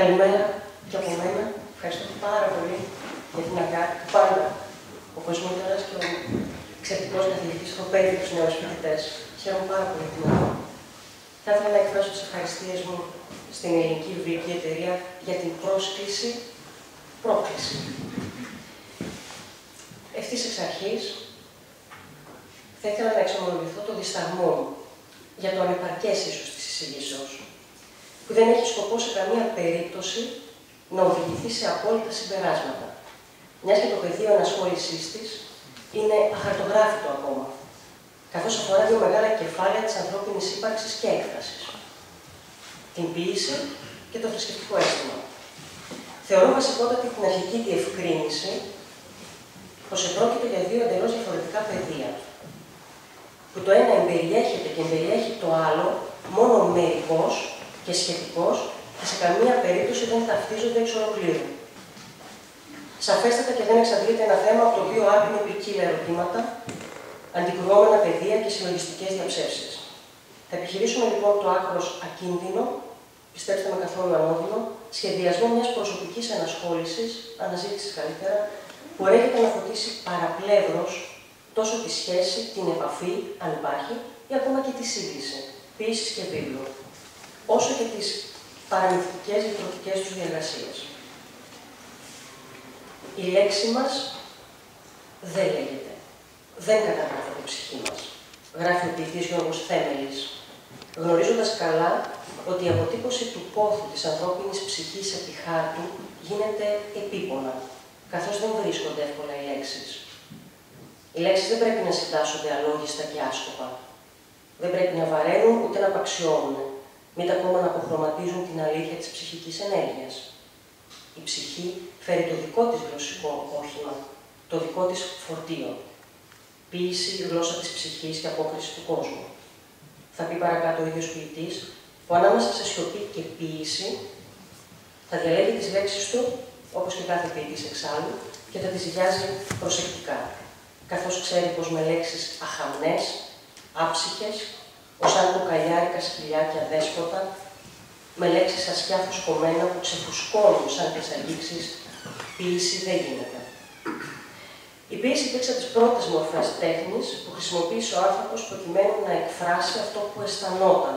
Καλημέρα και από μένα. Ευχαριστώ πάρα πολύ για την αγάπη του πάντα. Ο κοσμήτωρας και ο εξαιρετικός καθηγητής που παίρνει τους νέους φοιτητές. Χαίρομαι πάρα πολύ την αγάπη. Θα ήθελα να εκφράσω τις ευχαριστίες μου στην Ελληνική Βιβλική Εταιρεία για την πρόσκληση. Ευθύς εξ αρχής, θα ήθελα να εξομολογηθώ το δισταγμό μου για το ανεπαρκές ίσως της εισηγήσεως, που δεν έχει σκοπό σε καμία περίπτωση να οδηγηθεί σε απόλυτα συμπεράσματα, μιας και το πεδίο ανασχόλησής της είναι αχαρτογράφητο ακόμα, καθώς αφορά δύο μεγάλα κεφάλαια της ανθρώπινης ύπαρξης και έκφρασης, την ποιήση και το θρησκευτικό αίσθημα. Θεωρώ βασικότατη την αρχική διευκρίνηση πως επρόκειτο για δύο εντελώς διαφορετικά πεδία, που το ένα εμπεριέχεται και εμπεριέχει το άλλο μόνο μερικώς και σχετικώς και σε καμία περίπτωση δεν ταυτίζονται εξ ολοκλήρου. Σαφέστατα και δεν εξαντλείται ένα θέμα από το οποίο άπεινε ποικίλα ερωτήματα, αντικρουόμενα πεδία και συλλογιστικές διαψεύσεις. Θα επιχειρήσουμε λοιπόν το άκρος ακίνδυνο, πιστέψτε με καθόλου ανώδυνο, σχεδιασμό μιας προσωπικής ανασχόλησης, αναζήτησης καλύτερα, που έρχεται να φωτίσει παραπλεύρως τόσο τη σχέση, την επαφή, αν υπάρχει, ή ακόμα και τη σύγκριση, ποιήσης και βίβλου, όσο και τις παραμυθικές διατροφικές τους διαργασίες. Η λέξη μας δεν λέγεται, δεν καταγράφεται η ψυχή μας, γράφει ο ποιητής Γιώργος Θέμελης, γνωρίζοντας καλά ότι η αποτύπωση του πόθου της ανθρώπινης ψυχής επί χάρτου γίνεται επίπονα, καθώς δεν βρίσκονται εύκολα οι λέξεις. Οι λέξεις δεν πρέπει να συντάσσονται αλόγιστα και άσκοπα. Δεν πρέπει να βαραίνουν ούτε να απαξιώνουν, μην τα ακόμα να αποχρωματίζουν την αλήθεια της ψυχικής ενέργειας. Η ψυχή φέρει το δικό της γλωσσικό όχημα, το δικό της φορτίο. Ποιήση, γλώσσα της ψυχής και απόκριση του κόσμου. Θα πει παρακάτω ο ίδιος ποιητής, που ανάμεσα σε σιωπή και ποιήση θα διαλέγει τις λέξεις του, όπως και κάθε ποιητής εξάλλου, και θα τις διάζει προσεκτικά. Καθώς ξέρει πως με λέξεις αχαμνές, άψυχες, ως αν κοκαλιάρικα σκυλιάκια δέσποτα, με λέξεις ασκιά φουσκωμένα που ξεφουσκώνουν σαν τις αγγίξεις, ποιήση δεν γίνεται. Η ποιήση υπήρξε από τις πρώτες μορφές τέχνης που χρησιμοποίησε ο άνθρωπος προκειμένου να εκφράσει αυτό που αισθανόταν.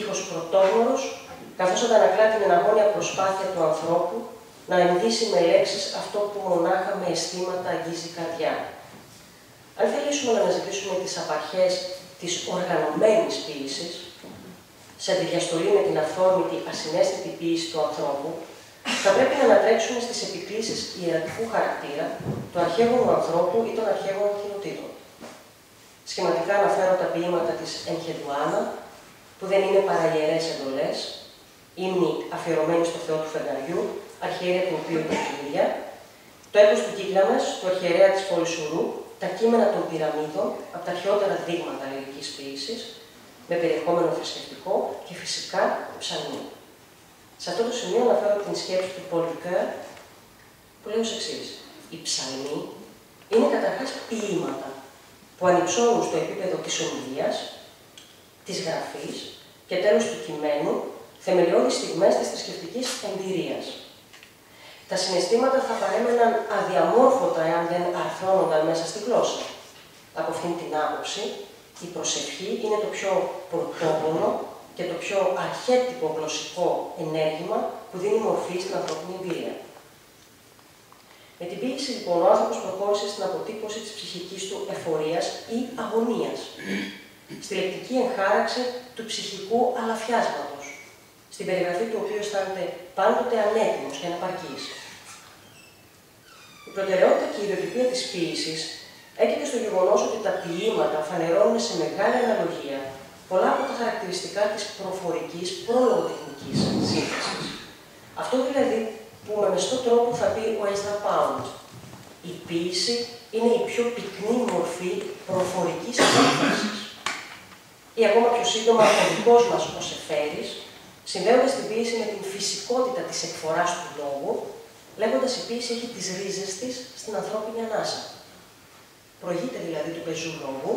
Ήχος πρωτόγνωρος, καθώς αντανακλά την εναγώνια προσπάθεια του ανθρώπου να ενδύσει με λέξεις αυτό που μονάχα με αισθήματα αγγίζει η καρδιά. Αν θελήσουμε να αναζητήσουμε τις απαρχές της οργανωμένης ποιήσης, σε αντιδιαστολή με την αυθόρμητη ασυναίσθητη ποιήση του ανθρώπου, θα πρέπει να ανατρέξουμε στις επικλήσεις ιεραρχικού χαρακτήρα του αρχαίγονου ανθρώπου ή των αρχαίγονων κοινοτήτων. Σχηματικά αναφέρω τα ποίηματα της Ενχελουάνα, που δεν είναι παρά ιερές εντολές, ύμνοι αφιερωμένοι στο Θεό του Φεγγαριού, αρχιερέα του οποίου είναι το έπος του Κίγλανας, του αρχιερέα της Πολυσουρού, τα κείμενα των πυραμίδων, από τα αρχαιότερα δείγματα ελληνικής ποιήσης, με περιεχόμενο θρησκευτικό και φυσικά ψαλμί. Σε αυτό το σημείο αναφέρω την σκέψη του Paul Körn, που λέει ως εξής. Οι ψαλμοί είναι καταρχάς ποίηματα που ανυψώνουν στο επίπεδο της ομιλίας, της γραφής και τέλος του κειμένου θεμελιώδεις στιγμές της θρησκευτικής εμπειρίας. Τα συναισθήματα θα παρέμεναν αδιαμόρφωτα εάν δεν αρθρώνονταν μέσα στη γλώσσα. Από αυτήν την άποψη, η προσευχή είναι το πιο πρωτόγονο και το πιο αρχέτυπο γλωσσικό ενέργημα που δίνει μορφή στην ανθρώπινη εμπειρία. Με την ποιήση, λοιπόν, ο άνθρωπος προχώρησε στην αποτύπωση της ψυχικής του εφορίας ή αγωνίας, στη λεπτική εγχάραξη του ψυχικού αλαφιάσματος, στην περιγραφή του οποίου αισθάνεται πάντοτε ανέτοιμος και αναπαρκής. Η προτεραιότητα και η ιδιοτυπία της ποιήσης έγκυται στο γεγονός ότι τα ποίηματα φανερώνουν σε μεγάλη αναλογία πολλά από τα χαρακτηριστικά της προφορικής προλογοτεχνικής σύνθεσης. Αυτό δηλαδή που με μεστό τρόπο θα πει ο Έινστρα Pound. Η ποίηση είναι η πιο πυκνή μορφή προφορικής σύνθεσης. Ή ακόμα πιο σύντομα, ο δικός μας ο Σεφέρης, συνδέοντας την ποίηση με την φυσικότητα της εκφοράς του λόγου, λέγοντας η ποίηση έχει τις ρίζες της στην ανθρώπινη ανάσα. Προηγείται δηλαδή του πεζού λόγου,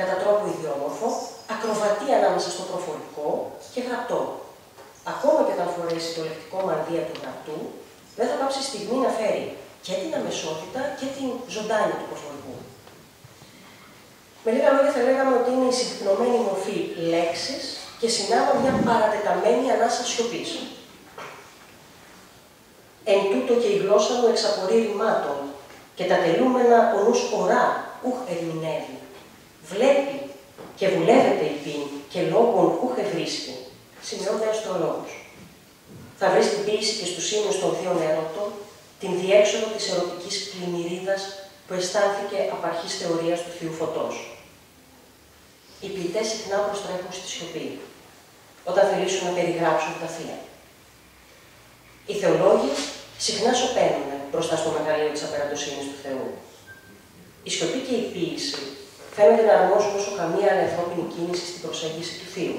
κατά τρόπο ιδιόμορφο, ακροβατεί ανάμεσα στο προφορικό και γραπτό. Ακόμα και όταν φορέσει το λεκτικό μαντί από νατού, δεν θα πάψει στιγμή να φέρει και την αμεσότητα και την ζωντάνη του προφορικού. Με λίγα λόγια θα λέγαμε ότι είναι η συμπυκνωμένη μορφή λέξης και συνάμα μια παρατεταμένη ανάσα σιωπής. Εν τούτο και η γλώσσα μου εξαπορεί ρημάτων και τα τελούμενα ονούς ορά ουχ ερμηνεύει. Βλέπει και βουλεύεται η πίνη και λόγων ουχ ευρίσκει. Σημειώνει ο λόγος. Θα βρει την ποιήση και στους ύμνους των θείων ερωτών την διέξοδο της ερωτικής πλημμυρίδας που αισθάνθηκε από αρχής θεωρίας του θείου φωτός. Οι ποιητές συχνά προστρέχουν στη σιωπή, όταν θελήσουν να περιγράψουν τα θεία. Οι θεολόγοι συχνά σωπαίνουν μπροστά στο μεγαλείο της απεραντοσύνης του Θεού. Η σιωπή και η ποιήση φαίνεται να αρμόζουν όσο καμία ανανθρώπινη κίνηση στην προσέγγιση του θείου.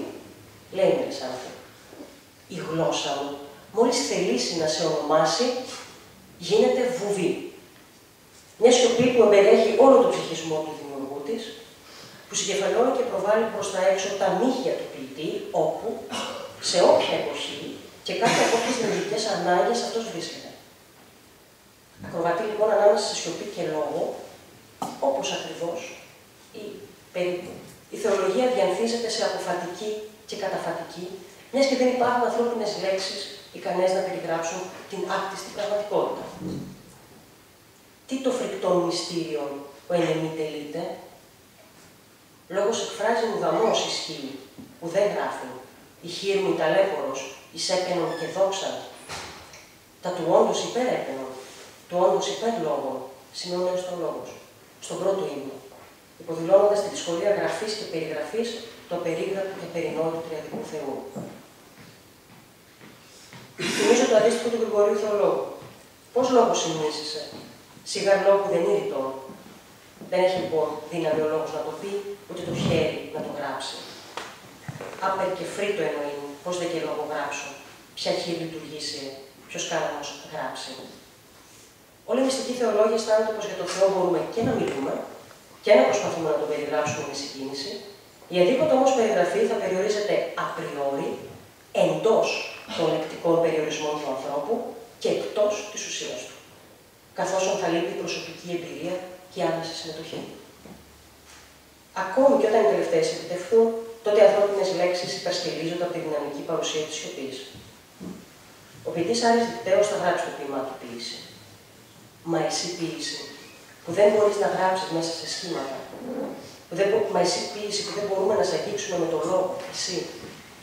Λέει ο Αλεξάνδρου, η γλώσσα μου, μόλις θελήσει να σε ονομάσει, γίνεται βουβή. Μια σιωπή που εμπεριέχει όλο τον ψυχισμό του δημιουργού της, που συγκεφαλώνει και προβάλλει προς τα έξω τα μύχια του ποιητή, όπου, σε όποια εποχή και κάποια από τις δημιουργικές ανάγκες αυτός βρίσκεται. Ακροβατεί λοιπόν ανάμεσα σε σιωπή και λόγο, όπως ακριβώς ή περίπου. Η θεολογία διανθίζεται σε αποφατική και καταφατική, μιας και δεν υπάρχουν ανθρώπινες λέξεις ικανές να περιγράψουν την άκτιστη πραγματικότητα. Τι το φρικτό μυστήριο ο ενεμή τελείται. Λόγος εκφράζει ουδαμός ισχύει, ουδέν γράφει, η χείρ μου ταλέπορος, εις έπαινον και δόξα. Τα του όντως υπέρ έπαινον, του όντως υπέρ λόγων, σημειώνει στον λόγος, στον πρώτο ύμνο, υποδηλώνοντας τη δυσκολία γραφής και περιγραφής το περίγραφο και περινόλου του Τριαδικού Θεού. Θυμίζω το αντίστοιχο του Γρηγορίου Θεολόγου. Πώς λόγος συνήθισε, σιγά λόγου δεν είναι το. Δεν έχει λοιπόν δύναμη ο λόγος να το πει, ούτε το χέρι να το γράψει. Άπερ και φρύ το εννοεί, πώς δεν και λόγο γράψω, ποια χείλη λειτουργήσει, ποιος κάλαμος γράψει. Όλοι οι μυστικοί θεολόγοι αισθάνονται πως για τον Θεό μπορούμε και να μιλούμε και να προσπαθούμε να τον περιγράψουμε με συγκίνηση. Η αδίποτε όμως περιγραφή θα περιορίζεται απριόρι εντός των λεκτικών περιορισμών του ανθρώπου και εκτός της ουσίας του, καθώς θα λείπει η προσωπική εμπειρία και η άμεση συμμετοχή. Ακόμη και όταν οι τελευταίες επιτευχθούν, τότε οι ανθρώπινες λέξεις υπερσκελίζονται από τη δυναμική παρουσία της σιωπής. Ο ποιητής Άρης Δικταίος θα γράψει το ποίημά του ποιήση. Μα εσύ ποιήση, που δεν μπορείς να γράψεις μέσα σε σχήματα. Μα εσύ ποιήση που δεν μπορούμε να σε αγγίξουμε με τον λόγο, εσύ,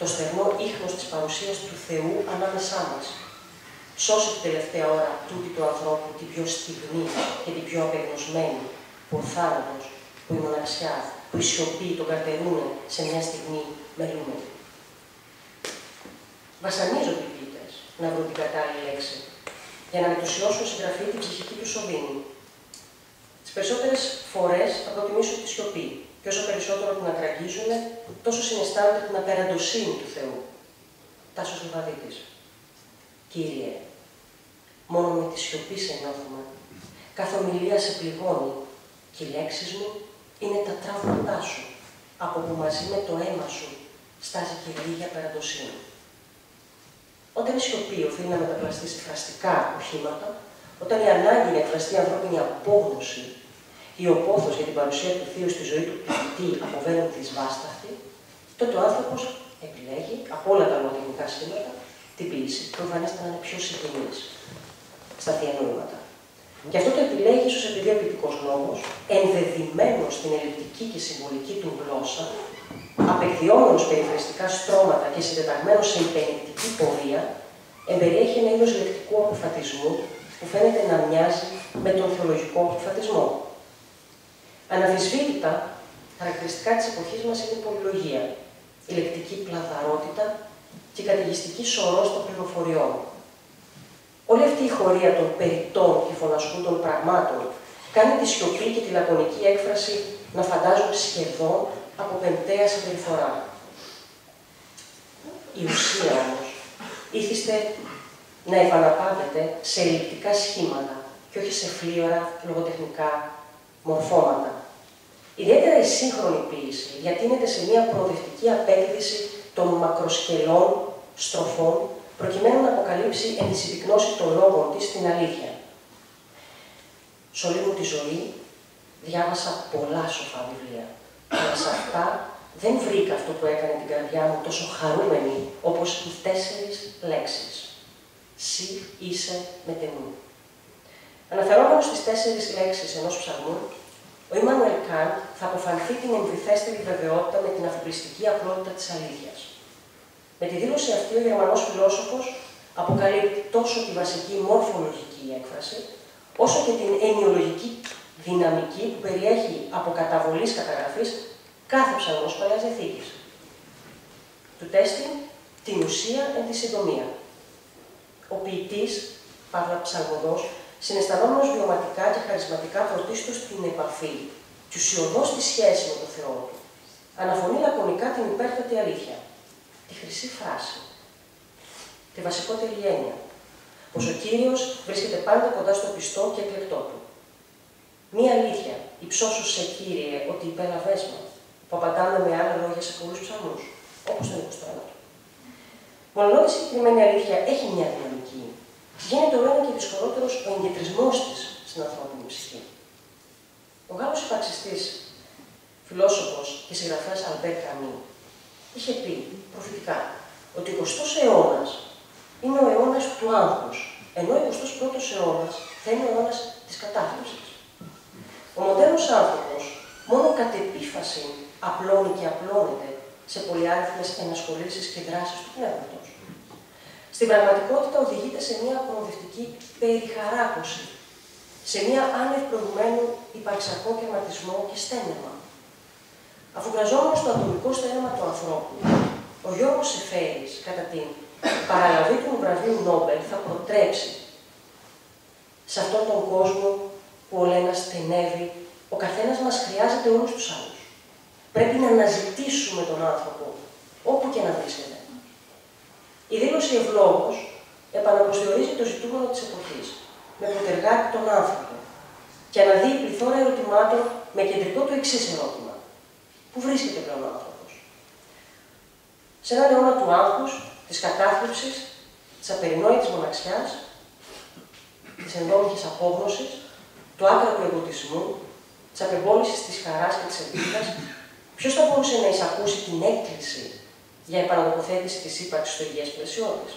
το στεγνό ίχνος της παρουσίας του Θεού ανάμεσά μας. Σώσε την τελευταία ώρα τούτη του ανθρώπου, την πιο στιγμή και την πιο απεγνωσμένη, που ο θάνατος, που η μοναξιά, που η σιωπή τον καρτερούν σε μια στιγμή μελούμενη. Βασανίζονται οι ποιητές να βρουν την κατάλληλη λέξη, για να μετουσιώσουν συγγραφή την ψυχική του σωλήνη. Τις περισσότερες φορές θα προτιμήσουν τη σιωπή, και όσο περισσότερο την ακραγγίζουν, τόσο συναισθάνονται την απεραντοσύνη του Θεού. Τάσος Λειβαδίτης. Κύριε, μόνο με τη σιωπή σε νιώθουμε. Καθ' ομιλία σε πληγώνει, και οι λέξεις μου είναι τα τραύματά σου, από που μαζί με το αίμα σου στάζει και λίγη απεραντοσύνη. Όταν η σιωπή οφείλει να μεταπλαστεί σε φραστικά οχήματα, όταν η ανάγκη να εκφραστεί ανθρώπινη απόγνωση ή ο πόθος για την παρουσία του θείου στη ζωή του ποιητή αποβαίνονται δυσβάσταχτη, τότε ο άνθρωπος επιλέγει από όλα τα λογοτεχνικά σήματα την ποιήση, προφανέστατα να είναι πιο συγκινής στα θεία νοήματα. Γι' αυτό το επιλέγει ίσως επειδή ο ποιητικός λόγος, ενδεδειμένος στην ελλειπτική και συμβολική του γλώσσα, απεκδιώνοντας περιφερειστικά στρώματα και συντεταγμένος σε υπενικτική πορεία, εμπεριέχει ένα είδος λεκτικού αποφατισμού που φαίνεται να μοιάζει με τον θεολογικό αποφατισμό. Αναμφισβήτητα, χαρακτηριστικά της εποχής μας είναι η πολυλογία, η λεκτική πλαθαρότητα και η καταιγιστική σωρός των πληροφοριών. Όλη αυτή η χωρία των περιττών και φωνασκούν των πραγμάτων κάνει τη σιωπή και τη λακωνική έκφραση να φαντάζονται σχεδόν από πενταία συμπεριφορά. Η ουσία όμως ήθιστε να επαναπάντεται σε ελληνικά σχήματα και όχι σε φλίωρα λογοτεχνικά μορφώματα. Ιδιαίτερα η σύγχρονη ποιήση διατείνεται σε μια προοδευτική απέκτηση των μακροσκελών στροφών προκειμένου να αποκαλύψει εν της υπυκνώσης των λόγων της την αλήθεια. Σ' όλη μου τη ζωή διάβασα πολλά σοφά βιβλία. Αλλά σε αυτά δεν βρήκα αυτό που έκανε την καρδιά μου τόσο χαρούμενη όπως οι 4 λέξεις. Συ είσαι με ταινού. Αναφερόμενο στις 4 λέξεις ενός ψαλμού, ο Ιμάνουελ Καντ θα αποφανθεί την εμβυθέστερη βεβαιότητα με την αφοπλιστική απλότητα της αλήθειας. Με τη δήλωση αυτή, ο Γερμανός φιλόσοφος αποκαλύπτει τόσο τη βασική μορφολογική έκφραση, όσο και την ενοιολογική δυναμική που περιέχει από καταβολής καταγραφής κάθε ψαλμός Παλαιάς Διαθήκης. Του τέστην την ουσία εν τη συντομία. Ο ποιητής, παρά ψαλμοδός, συναισθανόμενος βιωματικά και χαρισματικά πρωτίστως την επαφή και ουσιοδός τη σχέση με τον Θεό του, αναφωνεί λακωνικά την υπέρτατη αλήθεια, τη χρυσή φράση, τη βασικότερη έννοια, πως ο Κύριος βρίσκεται πάντα κοντά στο πιστό και εκλεκτό του. Μία αλήθεια, υψώσου σε Κύριε ότι υπέλαβες με, που απαντάμε με άλλα λόγια σε πολλούς ψαλμούς, όπως τον 21ο. Μολονότι η συγκεκριμένη αλήθεια έχει μια δυναμική, γίνεται όλο και δυσκολότερος ο εγκεντρισμός της στην ανθρώπινη ψυχή. Ο Γάλλος υπαρξιστής, φιλόσοφος και συγγραφέας Αλμπέρ Καμί, είχε πει προφητικά ότι ο 20ος αιώνας είναι ο αιώνας του άγχους, ενώ ο 21ος αιώνας θα είναι ο αιώνας της κατάθλιψης. Ο μοντέρνος άνθρωπος μόνο κατ' επίφαση απλώνει και απλώνεται σε πολυάριθμες ενασχολήσεις και δράσεις του πνεύματος. Στην πραγματικότητα οδηγείται σε μια αποδευτική περιχαράκωση, σε μια άνευ προηγουμένου υπαρξιακό κερματισμό και στένεμα. Αφού γραζόμενος στο ατομικό στένεμα του ανθρώπου, ο Γιώργος Σεφέρης, κατά την παραλαβή του βραβείου Νόμπελ, θα προτρέψει σε αυτόν τον κόσμο που ο Λένας στενεύει, ο καθένας μας χρειάζεται όλους τους άλλους. Πρέπει να αναζητήσουμε τον άνθρωπο, όπου και να βρίσκεται. Η δήλωση ευλόγως επαναπροσδιορίζει το ζητούμενο της εποχής, με προτεργάτη τον άνθρωπο, και αναδύει πληθώρα ερωτημάτων με κεντρικό το εξής ερώτημα. Πού βρίσκεται πλέον ο άνθρωπος? Σε έναν αιώνα του άγχους, της κατάθλιψης, της απερινόητης μοναξιάς, της ενδόμηχης απόγνωσης, του άκρατου εγωτισμού, της απεμπόλησης της χαράς και της ελπίδας, ποιος θα μπορούσε να εισακούσει την έκκληση για επανατοποθέτηση της ύπαρξης στο υγιές πλαίσιο της?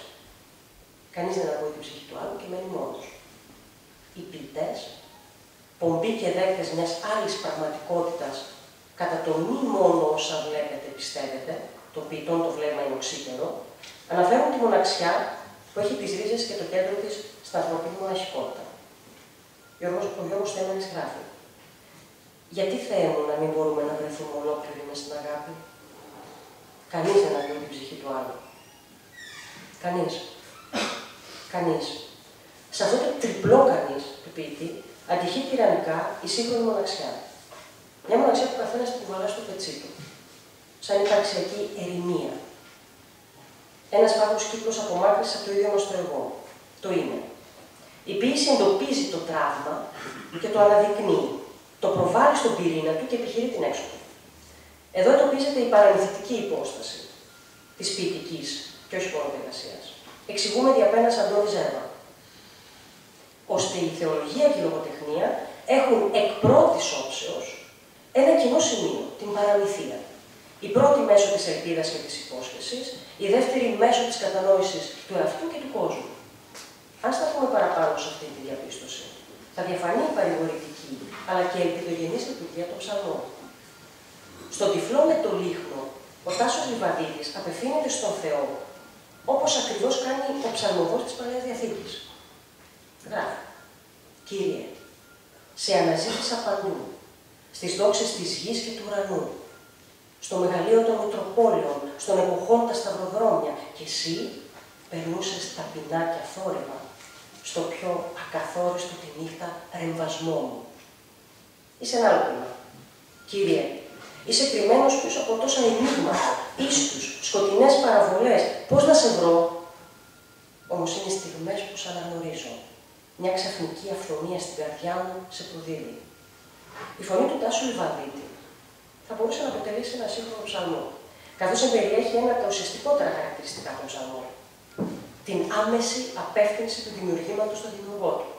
Κανείς δεν ακούει την ψυχή του άλλου και μένει μόνος. Οι ποιητές, πομπή και δέκτες μιας άλλης πραγματικότητας, κατά το μη μόνο όσα βλέπετε πιστεύετε, το ποιητών το βλέμμα είναι οξύτερο, αναφέρουν τη μοναξιά που έχει τις ρίζες και το κέντρο της στα ανθρωπίνη μοναχικότητα. Ο Γιώργος Θέμελης γράφει: «Γιατί, Θεέ μου, να μην μπορούμε να βρεθούμε ολόκληροι μες στην αγάπη? Κανείς δεν ακούει την ψυχή του άλλου. Κανείς. Κανείς». Σε αυτό το τριπλό κανείς του ποιητή αντυχεί τυραννικά η σύγχρονη μοναξιά. Μια μοναξιά που καθένας την κουβαλά στο πετσί του, σαν υπαρξιακή ερημία. Ένας πάγος κύκλος απομάκρυνσης από το ίδιο μας το εγώ, το είναι. Η ποιήση εντοπίζει το τραύμα και το αναδεικνύει, το προβάλλει στον πυρήνα του και επιχειρεί την έξοδο. Εδώ εντοπίζεται η παραμυθιτική υπόσταση της ποιητικής και όχι μόνο της εργασίας. Εξηγούμενη απέναντι σαν το ζέρμα. Ώστε η θεολογία και η λογοτεχνία έχουν εκ πρώτης όψεως ένα κοινό σημείο, την παραμυθία. Η πρώτη μέσω της ελπίδας και της υπόσχεσης, η δεύτερη μέσω της κατανόησης του εαυτού και του κόσμου. Αν σταθούμε παραπάνω σε αυτή τη διαπίστωση, θα διαφανεί η παρηγορητική αλλά και η ελπιδογενής λειτουργία των ψαλμών. Στον τυφλό με το λίχνο, ο Τάσος Λειβαδίτης απευθύνεται στον Θεό, όπως ακριβώς κάνει ο ψαλμοδός της Παλαιάς Διαθήκης. Γράφει: «Κύριε, σε αναζήτησα παντού, στις δόξες της γης και του ουρανού, στο μεγαλείο των Μητροπόλεων, στον εποχών τα σταυροδρόμια, και εσύ περνούσες ταπεινά και αθόρυβα, στο πιο ακαθόριστο τη νύχτα ρεμβασμό μου». Είσαι ένα άλλο πράγμα. «Κύριε, είσαι κρυμμένος πίσω από τόσα ενίγματα, ίστους, σκοτεινές παραβολές, πώς να σε βρω? Όμως είναι στιγμές που σ' αναγνωρίζω. Μια ξαφνική αυθονία στην καρδιά μου σε προδίδει». Η φωνή του Τάσου Λειβαδίτη θα μπορούσε να αποτελέσει ένα σύγχρονο ψαλμό, καθώς εμπεριέχει ένα από τα ουσιαστικότερα χαρακτηριστικά των ψαλμών. την άμεση απεύθυνση του δημιουργήματος στον δημιουργό του.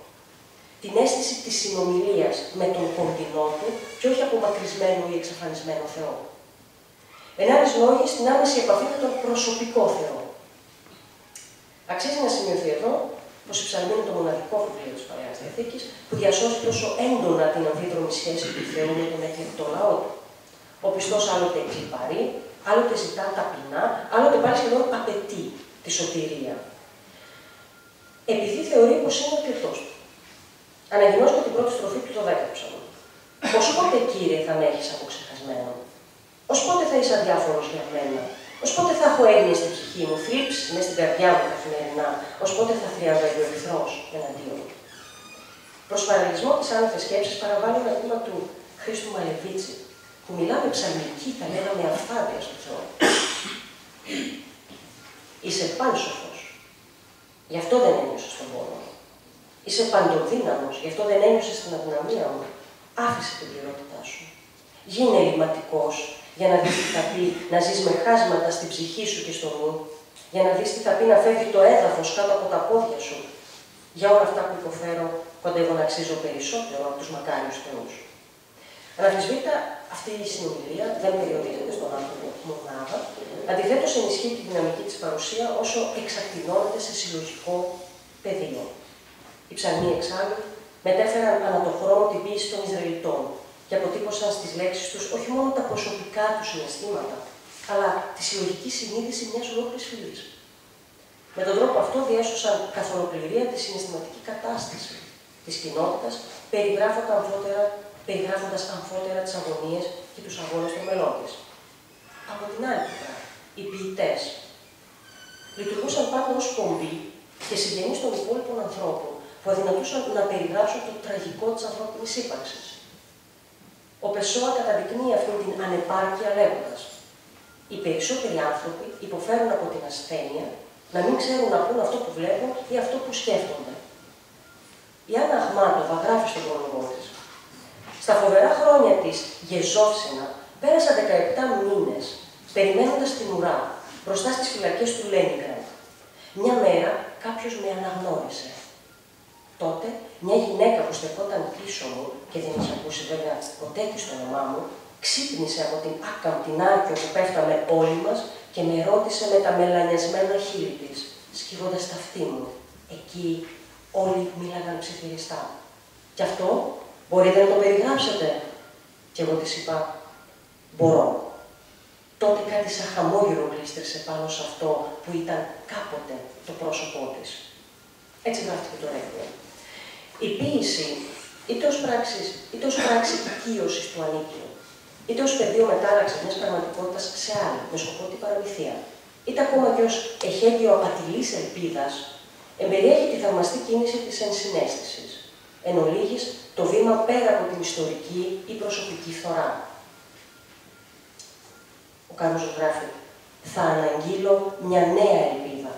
Την αίσθηση της συνομιλίας με τον κοντινό του και όχι απομακρυσμένο ή εξαφανισμένο Θεό. Εν άλλες λόγες, την άμεση επαφή με τον προσωπικό Θεό. Αξίζει να σημειωθεί εδώ πως η Ψαλμή είναι το μοναδικό βιβλίο της Παλαιάς Διαθήκης που διασώζει τόσο έντονα την αμφίδρομη σχέση του Θεού με τον Αιγυπτό λαό του. Ο πιστός άλλοτε εκλιπαρεί, άλλοτε ζητά ταπεινά, άλλοτε πάλι σχεδόν απαιτεί τη σωτηρία. Επειδή θεωρεί πως είναι ο κληκτός του. Αναγνώρισε την πρώτη στροφή του 12ου Ψαλμού. Ως πότε, Κύριε, θα με έχεις αποξεχασμένο. Ως πότε θα είσαι αδιάφορος για μένα. Ως πότε θα έχω έγνοια στην ψυχή μου, θλίψη μες στην καρδιά μου καθημερινά. Ως πότε θα θριαμβεύει ο εχθρός εναντίον μου. Προς παραλληλισμό της άνωθης σκέψης παραβάλλει ένα βήμα του Χρήστου Μαλεβίτση, που μιλά με ψαλμική, θα λέγαμε, αφθάδεια στον Θεό. Είσαι πάνσοφος, γι' αυτό δεν ένιωσες τον πόνο μου. Είσαι παντοδύναμος, γι' αυτό δεν ένιωσες την αδυναμία μου. Άφησε την πληρότητά σου. Γίνε ελληματικός, για να δεις τι θα πει να ζεις με χάσματα στην ψυχή σου και στο νου, για να δεις τι θα πει να φεύγει το έδαφος κάτω από τα πόδια σου. Για όλα αυτά που υποφέρω, κοντεύω να αξίζω περισσότερο από τους μακάριους θεούς. Αναμφισβήτητα, αυτή η συνομιλία δεν περιορίζεται στον άνθρωπο μονάδα, αντιθέτως ενισχύει τη δυναμική της παρουσία όσο εξακτηνώνεται σε συλλογικό πεδίο. Οι ψαλμοί εξάλλου μετέφεραν ανά τον χρόνο την ποιήση των Ισραηλιτών και αποτύπωσαν στις λέξεις τους όχι μόνο τα προσωπικά τους συναισθήματα, αλλά τη συλλογική συνείδηση μιας ολόκληρης φυλής. Με τον τρόπο αυτό διέσωσαν καθ' ολοκληρία τη συναισθηματική κατάσταση της κοινότητας, περιγράφοντας αμφότερα τις αγωνίες και τους αγώνες των μελών της. Από την άλλη πλευρά, οι ποιητές λειτουργούσαν πάντα ως πομπή και συγγενείς των υπόλοιπων ανθρώπων που αδυνατούσαν να περιγράψουν το τραγικό της ανθρώπινης ύπαρξης. Ο Πεσσόα καταδεικνύει αυτήν την ανεπάρκεια λέγοντας: οι περισσότεροι άνθρωποι υποφέρουν από την ασθένεια να μην ξέρουν να πούν αυτό που βλέπουν ή αυτό που σκέφτονται. Η Άννα Αγμάρτοβα γράφει στον πρόλογο της: στα φοβερά χρόνια της γεζόψινα πέρασαν 17 μήνες περιμένοντας την ουρά μπροστά στις φυλακές του Λένιγκραντ. Μια μέρα κάποιος με αναγνώρισε. Τότε, μια γυναίκα που στεκόταν πίσω μου και δεν είχε ακούσει βέβαια ποτέ της το όνομά μου, ξύπνησε από την άκαμπτινάκιο που πέφταμε όλοι μας και με ρώτησε με τα μελανιασμένα χείλη της, σκύβοντας τα αυτή μου. Εκεί όλοι μίλαγαν ψιθυριστά. Κι αυτό μπορείτε να το περιγράψετε. Και εγώ της είπα: μπορώ. Τότε κάτι σαν χαμόγελο γλίστρισε πάνω σε αυτό που ήταν κάποτε το πρόσωπό της. Έτσι γράφτηκε το Ρέκβιεμ. Η ποίηση, είτε ως πράξη οικείωσης του ανίκειου, είτε ως πεδίο μετάλλαξης μιας πραγματικότητας σε άλλη, με σκοπό την παραμυθία, είτε ακόμα και ως εχέγγυο απατηλής ελπίδας, εμπεριέχει τη θαυμαστή κίνηση της ενσυναίσθησης, εν ολίγης το βήμα πέρα από την ιστορική ή προσωπική φθορά. Ο Καρνούς γράφει: θα αναγγείλω μια νέα ελπίδα,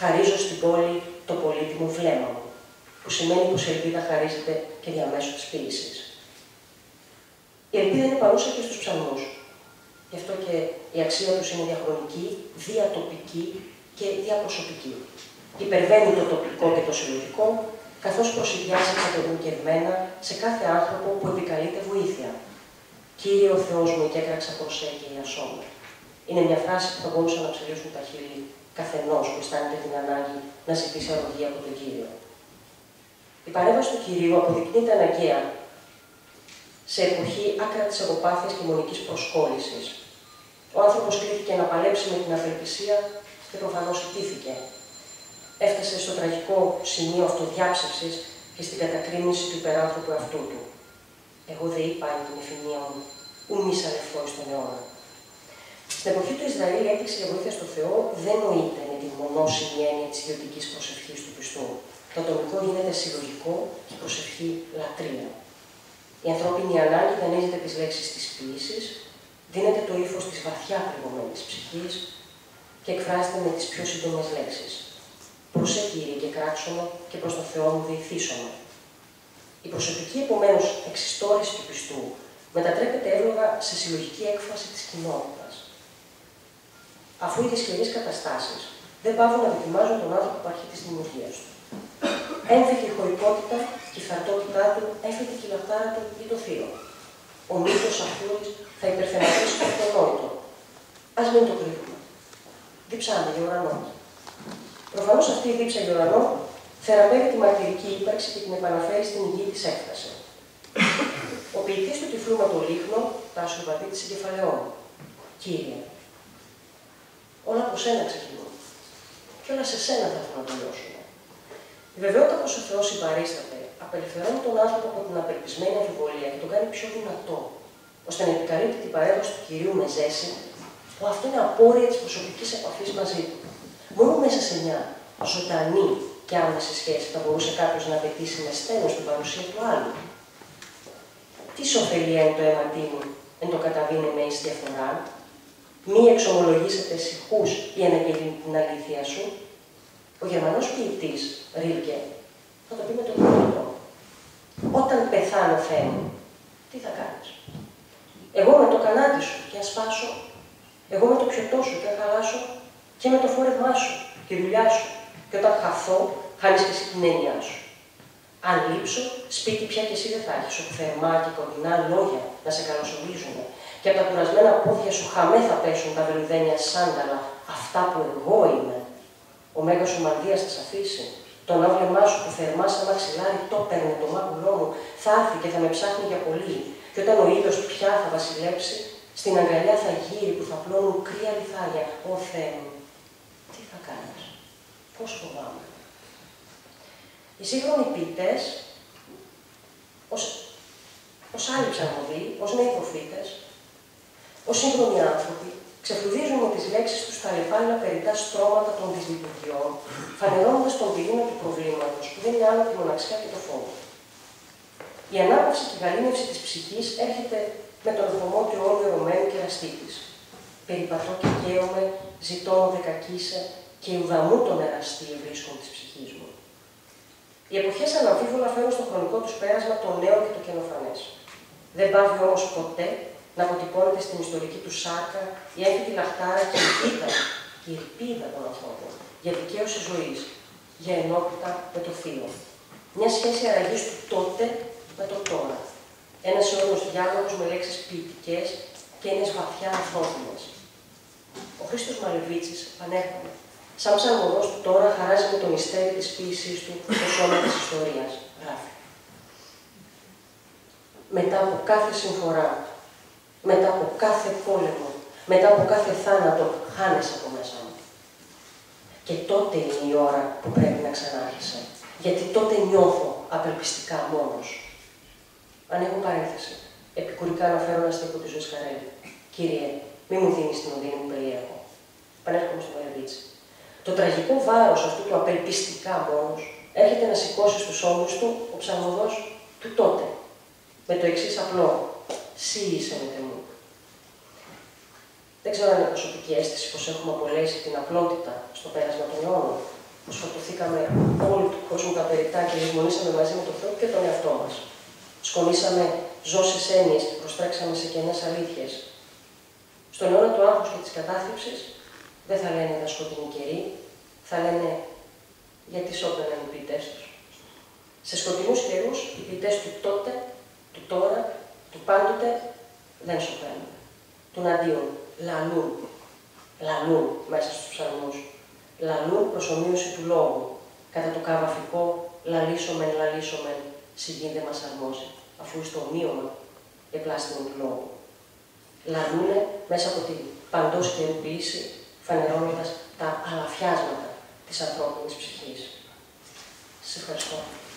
χαρίζω στην πόλη το πολύτιμο βλέμμα μου, που σημαίνει πως η ελπίδα χαρίζεται και διαμέσου της ποίησης. Η ελπίδα είναι παρούσα και στους ψαλμούς. Γι' αυτό και η αξία τους είναι διαχρονική, διατοπική και διαπροσωπική. Υπερβαίνει το τοπικό και το συλλογικό, καθώς προσυγκιάζει εξατομικευμένα σε κάθε άνθρωπο που επικαλείται βοήθεια. «Κύριε ο Θεός μου, και έκραξα προς Σέ είναι μια φράση που θα μπορούσαν να ψηλήσουν τα χείλη καθενός που αισθάνεται την ανάγκη να ζητήσει αρρωγή από τον Κύριο. Η παρέμβαση του Κυρίου αποδεικνύεται αναγκαία σε εποχή άκρα της εγωπάθειας και μονικής προσκόλλησης. Ο άνθρωπος κλήθηκε να παλέψει με την απελπισία και προφανώς ιτήθηκε. Έφτασε στο τραγικό σημείο αυτοδιάψευσης και στην κατακρίνηση του υπεράνθρωπου εαυτού του. Εγώ δε είπα την ηφημία μου, ου μη σαλευθώ στον αιώνα. Στην εποχή του Ισραήλ, η έκκληση για βοήθεια στο Θεό δεν νοείται με τη μονόσημη έννοια της ιδιωτικής προσευχής του πιστού. Το ατομικό γίνεται συλλογικό και η προσευχή λατρεία. Η ανθρώπινη ανάγκη δανείζεται τις λέξεις της ποιήσης, δίνεται το ύφος της βαθιά πληγωμένης ψυχής και εκφράζεται με τις πιο σύντομες λέξεις. Προσέ, Κύριε, και κράξομαι και προς τον Θεό μου διηθήσομαι. Η προσωπική επομένως εξιστόρηση του πιστού μετατρέπεται εύλογα σε συλλογική έκφραση της κοινότητας. Αφού οι δυσχερείς καταστάσεις δεν πάβουν να δοκιμάζουν τον άνθρωπο που αρχεί τη δημιουργία του. Έμφυγε η χωρικότητα και η φραντότητά του, έφυγε και η λαχτάρα του ή το θείο. Ο μύθος αυτούς θα υπερθεματίσει το αυτονόητο. Ας μην το κρύβουμε. Διψάνε για ουρανό. Προφανώς αυτή η δίψα για ουρανό θεραπεύει τη μαρτυρική ύπαρξη και την επαναφέρει στην υγιή της έκταση. Ο ποιητής του τυφλού με το λίχνο, Τάσο Λειβαδίτη, συγκεφαλαιώνει. Κύριε, όλα από σένα ξεκινούν. Και όλα σε σένα θα έρθουν να τελειώσουν. Η βεβαιότητα πως ο Θεός υπαρίσταται, απελευθερώνει τον άνθρωπο από την απελπισμένη αμφιβολία και τον κάνει πιο δυνατό, ώστε να επικαλύπτει την παρέμβαση του Κυρίου με ζέση, που αυτό είναι απόρρια της προσωπικής επαφής μαζί του. Μόνο μέσα σε μια ζωντανή και άμεση σχέση θα μπορούσε κάποιος να απαιτήσει με στένος την παρουσία του άλλου. Τι σοφελία είναι το αίμα τίμου, εν το καταβίνε με εις διαφορά, μη εξομολογήσετε συχούς ή ανακελεί την αλήθεια σου. Ο Γερμανός ποιητής, Ρίλκε, θα το πει με τον ποιητό. Όταν πεθάνω, φαίνω, τι θα κάνεις? Εγώ με το κανάτι σου και αν σπάσω, εγώ με το πιωτό σου και αν χαλάσω, και με το φόρευμά σου, τη δουλειά σου, και όταν χαθώ, χάνεις και εσύ την έννοιά σου. Αν λείψω, σπίτι πια και εσύ δεν θα έχεις, θερμά και κοντινά λόγια να σε καλωσορίζουν, και από τα κουρασμένα πόδια σου χαμέ θα πέσουν τα βελουδένια σάνταλα, αυτά που εγώ είμαι. Ο μέγας ομαδίας θα σ' αφήσει. Το ναύλεμά σου που θερμά σαν μαξιλάρι το παίρνει το μάγουλό μου, θα έρθει και θα με ψάχνει για πολύ. Και όταν ο ήλιος πια θα βασιλέψει, στην αγκαλιά θα γύρει που θα πλώνουν κρύα λιθάρια. Ω Θεέ μου, τι θα κάνεις? Πώς φοβάμαι. Οι σύγχρονοι ποιητές, ως άλλοι ψαρμοδοί, ως νέοι προφήτες, ως σύγχρονοι άνθρωποι, ξεφλουδίζουν με τις λέξεις τους τα λεφάλινα περιττά στρώματα των δυσλειτουργιών, φανερώνοντας τον πυρήνα του προβλήματος, που δεν είναι άλλο από τη μοναξιά και το φόβο. Η ανάπαυση και η γαλήνευση της ψυχής έρχεται με τον ρυθμό του όλου ερωμένου κεραστή της. Περιπατώ και καίωμαι, ζητώ δεκακίσε και ουδαμού τον εραστή βρίσκον της ψυχής μου. Οι εποχές αναμφίβολα φέρουν στο χρονικό τους πέρασμα το νέο και το καινοφανές. Δεν πάβει όμως ποτέ να αποτυπώνεται στην ιστορική του σάρκα η έφυγη λαχτάρα και η ελπίδα, η ελπίδα των ανθρώπων, για δικαίωση ζωής, για ενότητα με το θείο. Μια σχέση αραγής του τότε με το τώρα. Ένας αιώνιος διάλογος με λέξεις ποιητικές και ένας βαθιά ανθρώπινες. Ο Χρήστος Μαλεβίτης πανέρχομαι. Σαν ψαρμοδός του τώρα χαράζει με το μυστέρι της ποιησής του το σώμα της ιστορίας. Γράφει. Μετά από κάθε συμφορά, μετά από κάθε πόλεμο, μετά από κάθε θάνατο, χάνεσαι από μέσα μου. Και τότε είναι η ώρα που πρέπει να ξανάρχισε, γιατί τότε νιώθω απελπιστικά μόνος. Ανοίγω παρένθεση. Επικουρικά αναφέρω ένα στίχο της Ζωής Καρέλη. Κύριε, μη μου δίνεις την οδύνη μου περιέχω. Πανέρχομαι στο Μαλεβίτη. Το τραγικό βάρος αυτού του απελπιστικά μόνος έρχεται να σηκώσει στους ώμους του ο ψαλμοδός του τότε. Με το εξής απλό. Συ είσαι με μου. Δεν ξέρω αν είναι προσωπική αίσθηση πως έχουμε απολέσει την απλότητα στο πέρασμα των αιώνων, πως φορτωθήκαμε όλου του κόσμου τα περιττά και λησμονήσαμε μαζί με τον Θεό και τον εαυτό μας. Σκονίσαμε ζώσεις έννοιες και προστρέξαμε σε κενές αλήθειες. Στον αιώνα του άγχους και της κατάθλιψης δεν θα λένε τα σκοτεινή καιρή, θα λένε γιατί σώπαιναν οι ποιητές τους. Σε σκοτεινούς καιρούς οι ποιητές του τότε, του τώρα, του πάντοτε δεν σωπαίνουν. Τον αντίον λαλούν, λαλούν μέσα στους ψαλμούς. Λαλούν προς ομοίωση του λόγου. Κατά το καβαφικό λαλίσομεν, λαλίσομεν, συγκίνδε μας αρμόζει, αφού στο ομοίωμα επλάστηνο του λόγου. Λαλούνε μέσα από την παντός καιρού ποιήση, φανερώνοντας τα αλαφιάσματα της ανθρώπινης ψυχής. Σας ευχαριστώ.